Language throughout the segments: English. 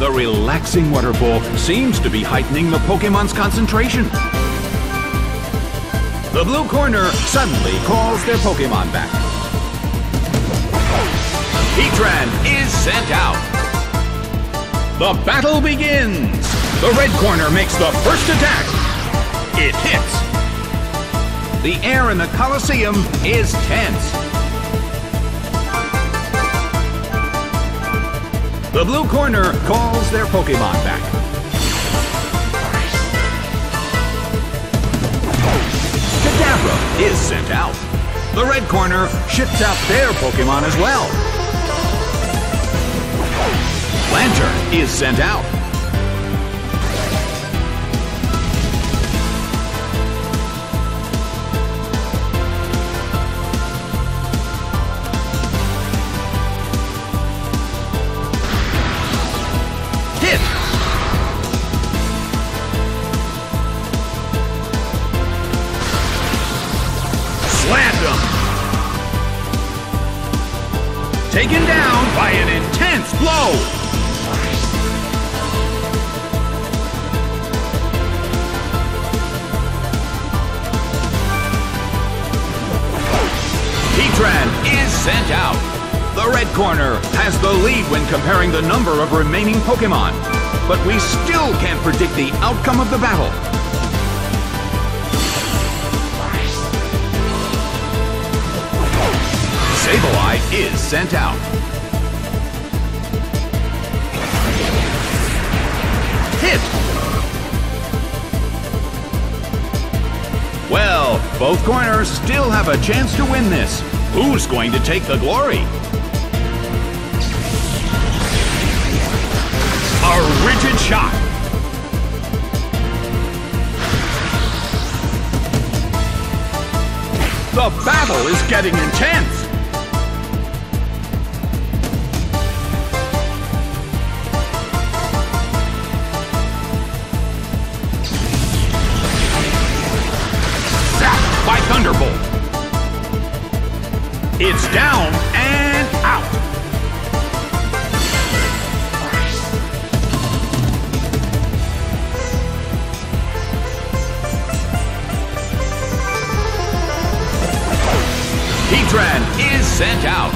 The relaxing Waterbolt seems to be heightening the Pokemon's concentration. The blue corner suddenly calls their Pokemon back. Heatran is sent out. The battle begins. The red corner makes the first attack. It hits. The air in the Colosseum is tense. The blue corner calls their Pokemon back. Kadabra is sent out. The red corner ships out their Pokemon as well. Lanturn is sent out. taken down by an intense blow. Heatran is sent out. The red corner has the lead when comparing the number of remaining Pokemon, but we still can't predict the outcome of the battle. Sableye is sent out. Hit! Well, both corners still have a chance to win this. Who's going to take the glory? A rigid shot. The battle is getting intense. It's down and out. Heatran is sent out.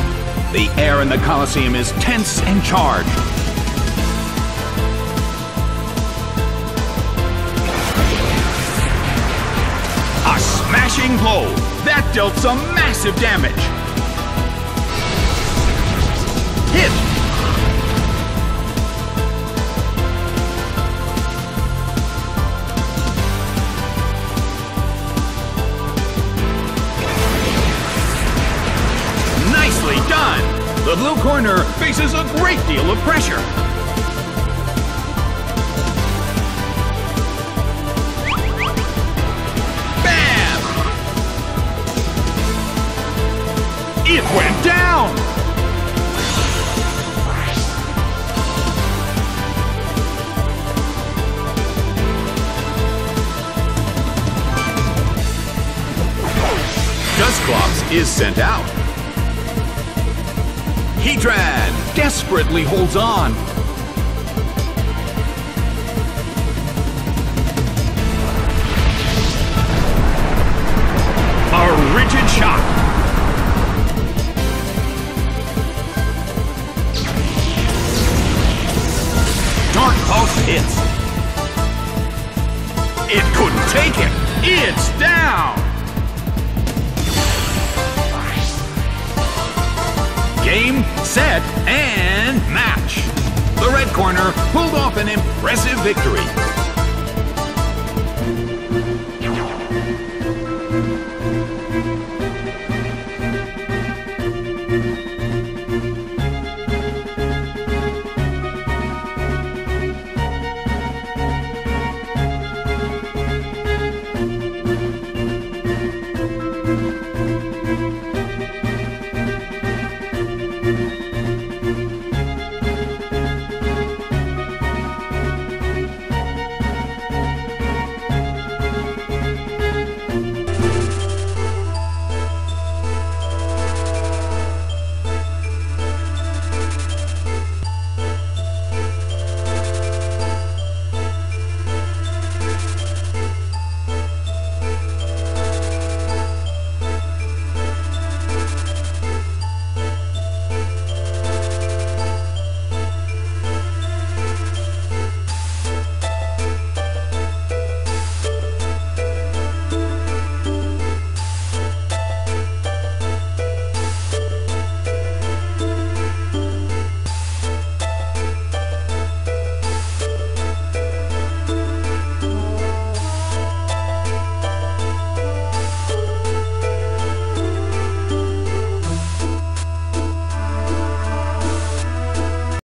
The air in the Colosseum is tense and charged. A smashing blow that dealt some massive damage. Hit! Nicely done! The blue corner faces a great deal of pressure. Bam! It went down! Dusclops is sent out. Heatran desperately holds on. A rigid shot. Dark Pulse hits. It couldn't take it. It's down. Game, set, and match. The red corner pulled off an impressive victory.